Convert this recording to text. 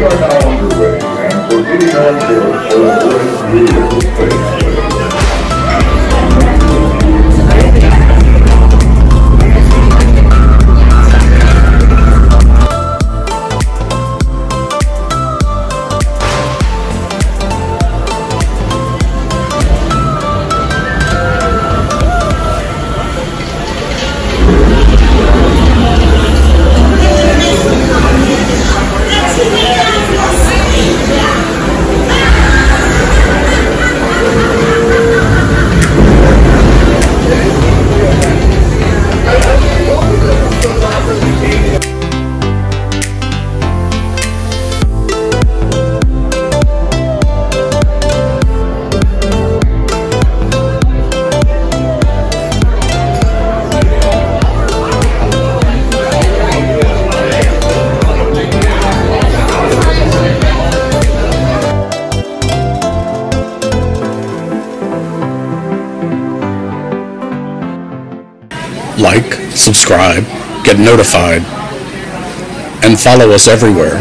We are now underway, and we're getting on board for the first vehicle spaceship. Like, subscribe, get notified, and follow us everywhere.